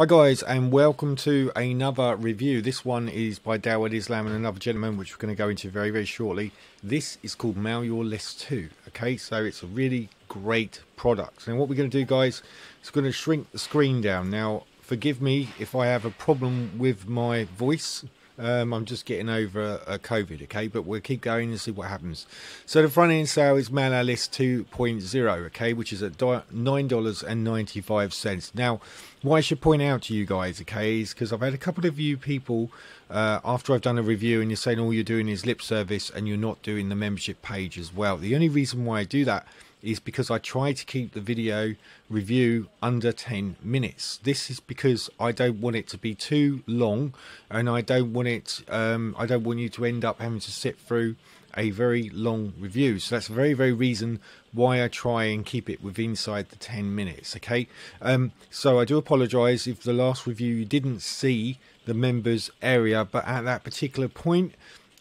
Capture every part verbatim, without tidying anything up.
Hi guys, and welcome to another review. This one is by Dawud Islam and another gentleman, which we're going to go into very, very shortly. This is called Mail Your List two. Okay, so it's a really great product. And what we're going to do, guys, is going to shrink the screen down. Now, forgive me if I have a problem with my voice. Um, I'm just getting over uh, COVID, okay? But we'll keep going and see what happens. So the front-end sale is Mail Your List two point oh, okay? Which is at nine dollars and ninety-five cents. Now, what I should point out to you guys, okay, is because I've had a couple of you people, uh, after I've done a review, and you're saying all you're doing is lip service and you're not doing the membership page as well. The only reason why I do that is because I try to keep the video review under ten minutes. This is because I don't want it to be too long, and I don't want it um, I don't want you to end up having to sit through a very long review. So that's the very very reason why I try and keep it within inside the ten minutes, okay? Um, so I do apologize if the last review you didn't see the members area, but at that particular point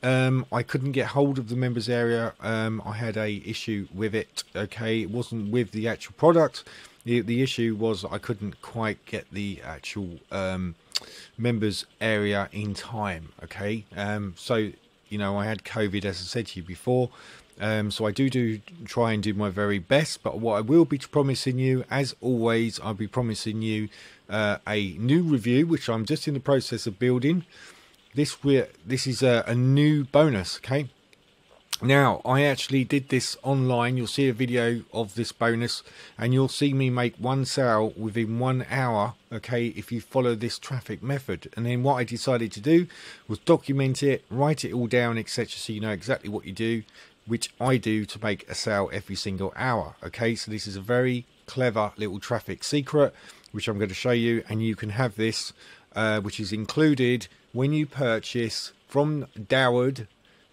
Um, I couldn't get hold of the members area. Um, I had a issue with it. Okay, it wasn't with the actual product. The, the issue was I couldn't quite get the actual um, members area in time. Okay, um, so you know I had COVID, as I said to you before. Um, so I do do try and do my very best, but what I will be promising you, as always, I'll be promising you uh, a new review, which I'm just in the process of building. This we're this is a, a new bonus, okay? Now, I actually did this online. You'll see a video of this bonus, and you'll see me make one sale within one hour, okay, if you follow this traffic method. And then what I decided to do was document it, write it all down, et cetera, so you know exactly what you do, which I do to make a sale every single hour, okay? So this is a very clever little traffic secret, which I'm going to show you, and you can have this, uh, which is included when you purchase from Dawud,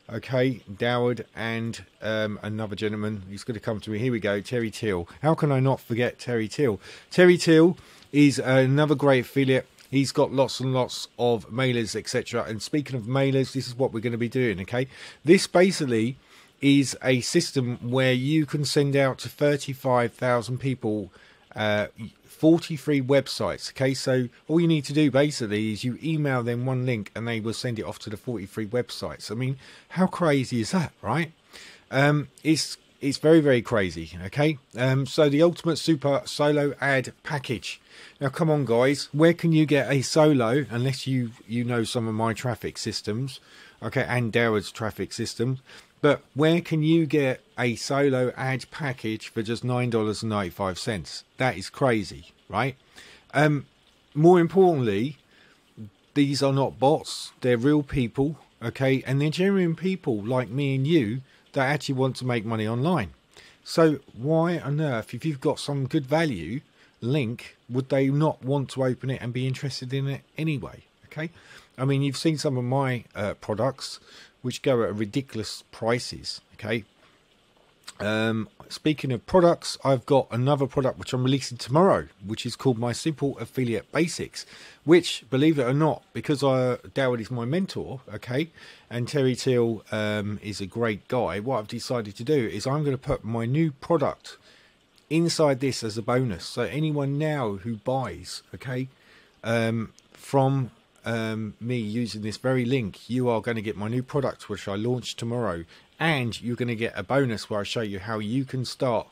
okay, Dawud and um, another gentleman who's going to come to me. Here we go, Terry Till. How can I not forget Terry Till? Terry Till is another great affiliate. He's got lots and lots of mailers, et cetera. And speaking of mailers, this is what we're going to be doing, okay? This basically is a system where you can send out to thirty-five thousand people uh forty-three websites, okay? So all you need to do basically is you email them one link and they will send it off to the forty-three websites. I mean, how crazy is that, right? um it's it's very very crazy, okay? um so the ultimate super solo ad package. Now come on guys, where can you get a solo unless you you know some of my traffic systems, okay, and Dawud's traffic systems? But where can you get a solo ad package for just nine dollars and ninety-five cents? That is crazy, right? Um, more importantly, these are not bots. They're real people, okay? And they're genuine people like me and you that actually want to make money online. So why on earth, if you've got some good value link, would they not want to open it and be interested in it anyway, okay? I mean, you've seen some of my uh, products, which go at ridiculous prices, okay? Um, speaking of products, I've got another product which I'm releasing tomorrow, which is called my Simple Affiliate Basics, which, believe it or not, because I, Dawud is my mentor, okay, and Terry Till um, is a great guy, what I've decided to do is I'm going to put my new product inside this as a bonus. So anyone now who buys, okay, um, from... Um, me using this very link, you are going to get my new product which I launch tomorrow, and you're going to get a bonus where I show you how you can start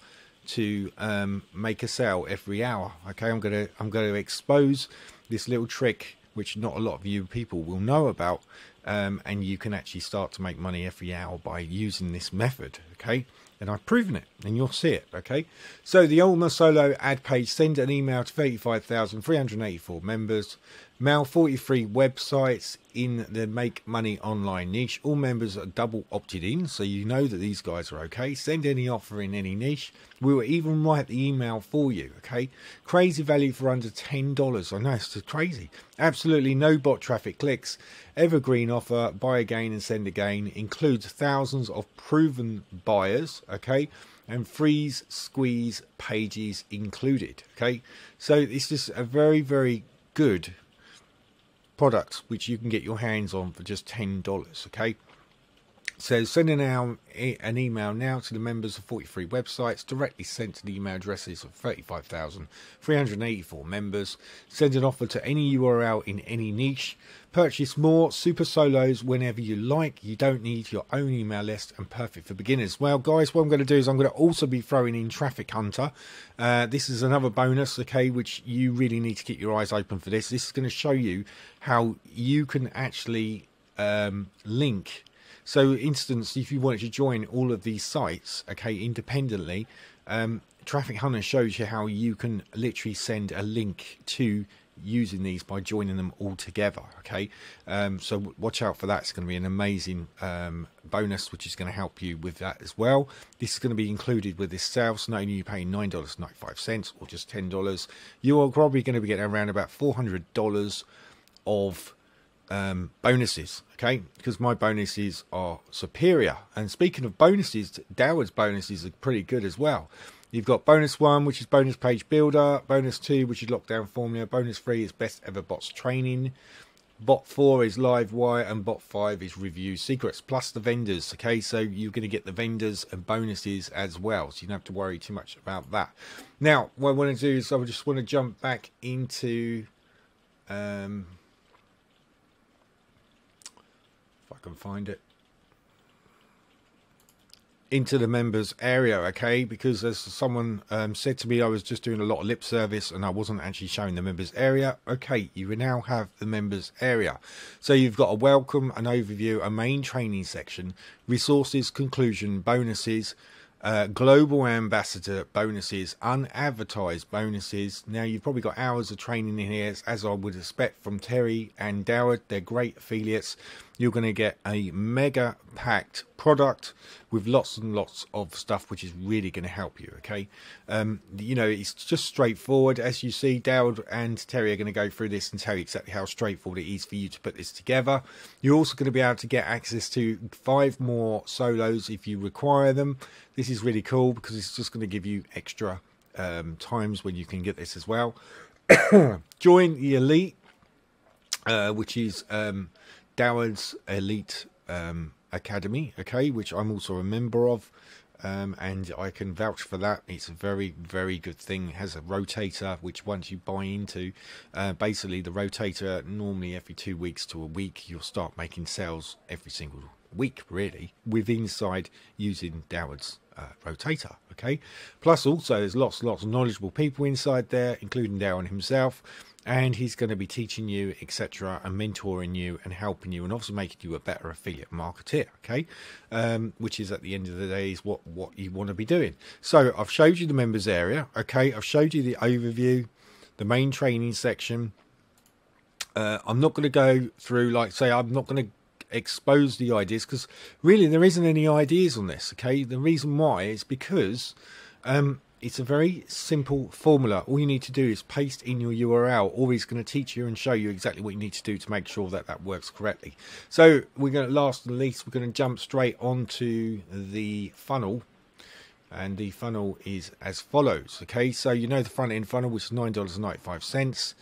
to um, make a sale every hour, okay? I'm going to I'm going to expose this little trick which not a lot of you people will know about, um, and you can actually start to make money every hour by using this method, okay? And I've proven it, and you'll see it, okay? So the Ultimate Solo ad page, send an email to thirty-five thousand three hundred eighty-four members, mail forty-three websites in the make money online niche. All members are double opted in, so you know that these guys are okay. Send any offer in any niche. We will even write the email for you, okay? Crazy value for under ten dollars. I know, it's crazy. Absolutely no bot traffic clicks. Evergreen offer, buy again and send again. Includes thousands of proven buyers, okay? And freeze squeeze pages included, okay? So it's just a very, very good product which you can get your hands on for just ten dollars, okay? says send an, hour, an email now to the members of forty-three websites directly sent to the email addresses of thirty-five thousand three hundred eighty-four members. Send an offer to any U R L in any niche. Purchase more super solos whenever you like. You don't need your own email list, and perfect for beginners. Well, guys, what I'm going to do is I'm going to also be throwing in Traffic Hunter. Uh, this is another bonus, okay, which you really need to keep your eyes open for. This. This is going to show you how you can actually um, link. So, instance, if you wanted to join all of these sites, okay, independently, um, Traffic Hunter shows you how you can literally send a link to using these by joining them all together, okay. Um, so watch out for that. It's going to be an amazing um, bonus, which is going to help you with that as well. This is going to be included with this sale, so not only are you paying nine dollars and ninety-five cents or just ten dollars, you are probably going to be getting around about four hundred dollars of um bonuses, okay, because my bonuses are superior. And speaking of bonuses, Dawud's bonuses are pretty good as well. You've got bonus one, which is bonus page builder, bonus two, which is lockdown formula, bonus three is best ever bots training, bot four is live wire, and bot five is review secrets, plus the vendors, okay. So you're going to get the vendors and bonuses as well, so you don't have to worry too much about that. Now what I want to do is I just want to jump back into um I can find it into the members area, okay, because as someone um, said to me, I was just doing a lot of lip service and I wasn't actually showing the members area. Okay, you now have the members area. So you've got a welcome, an overview, a main training section, resources, conclusion, bonuses, Uh, global ambassador bonuses, unadvertised bonuses. Now you've probably got hours of training in here, as I would expect from Terry and Dawud. They're great affiliates. You're going to get a mega packed product with lots and lots of stuff, which is really going to help you, okay. Um, you know, it's just straightforward. As you see, Dawud and Terry are going to go through this and tell you exactly how straightforward it is for you to put this together. You're also going to be able to get access to five more solos if you require them. This is is really cool because it's just going to give you extra um, times when you can get this as well. Join the Elite, uh, which is um, Dawud's Elite um, Academy, okay, which I'm also a member of, um, and I can vouch for that. It's a very, very good thing. It has a rotator, which once you buy into, uh, basically the rotator, normally every two weeks to a week, you'll start making sales every single week, really, with inside using Dawud's Uh, rotator, okay. Plus also there's lots lots of knowledgeable people inside there, including Darren himself, and he's going to be teaching you, etc., and mentoring you and helping you, and also making you a better affiliate marketeer, okay, um which is at the end of the day is what what you want to be doing. So I've showed you the members area, okay, I've showed you the overview, the main training section. uh I'm not going to go through, like say, I'm not going to expose the ideas, because really there isn't any ideas on this, okay. The reason why is because um it's a very simple formula. All you need to do is paste in your U R L, or he's going to teach you and show you exactly what you need to do to make sure that that works correctly. So we're going to, last and least, we're going to jump straight onto the funnel, and the funnel is as follows, okay. So you know the front end funnel, which is nine dollars and ninety-five cents.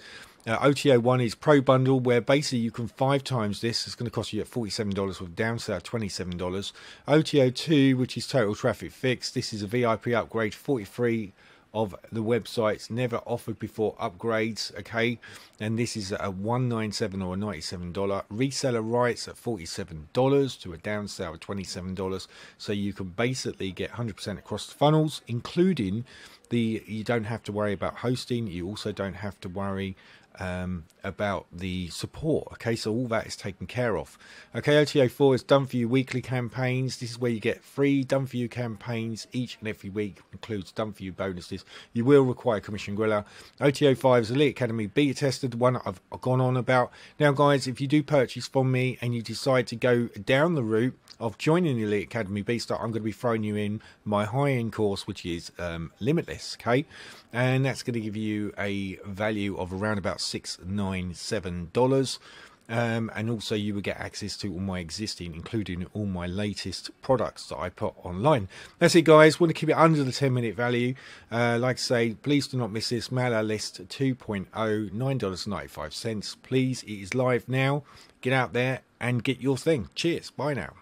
Uh, O T O one is Pro Bundle, where basically you can five times this. It's going to cost you at forty-seven dollars with downsell twenty-seven dollars. O T O two, which is Total Traffic Fixed. This is a V I P upgrade, forty-three of the websites never offered before upgrades, okay. And this is a one ninety-seven or a ninety-seven dollars. Reseller rights at forty-seven dollars to a downsell at twenty-seven dollars. So you can basically get one hundred percent across the funnels, including the, you don't have to worry about hosting. You also don't have to worry um about the support, okay. So all that is taken care of, okay. O T O four is done for you weekly campaigns. This is where you get free done for you campaigns each and every week, includes done for you bonuses. You will require commission griller. O T O five is Elite Academy beta tested, one I've gone on about. Now guys, if you do purchase from me and you decide to go down the route of joining the Elite Academy Beastar, I'm going to be throwing you in my high-end course, which is um, Limitless, okay, and that's going to give you a value of around about six ninety-seven dollars, um, and also you will get access to all my existing, including all my latest products that I put online. That's it guys, want to keep it under the ten minute value. Uh, like I say, please do not miss this, Mail Your List two point oh, nine dollars and ninety-five cents, please, it is live now. Get out there and get your thing. Cheers, bye now.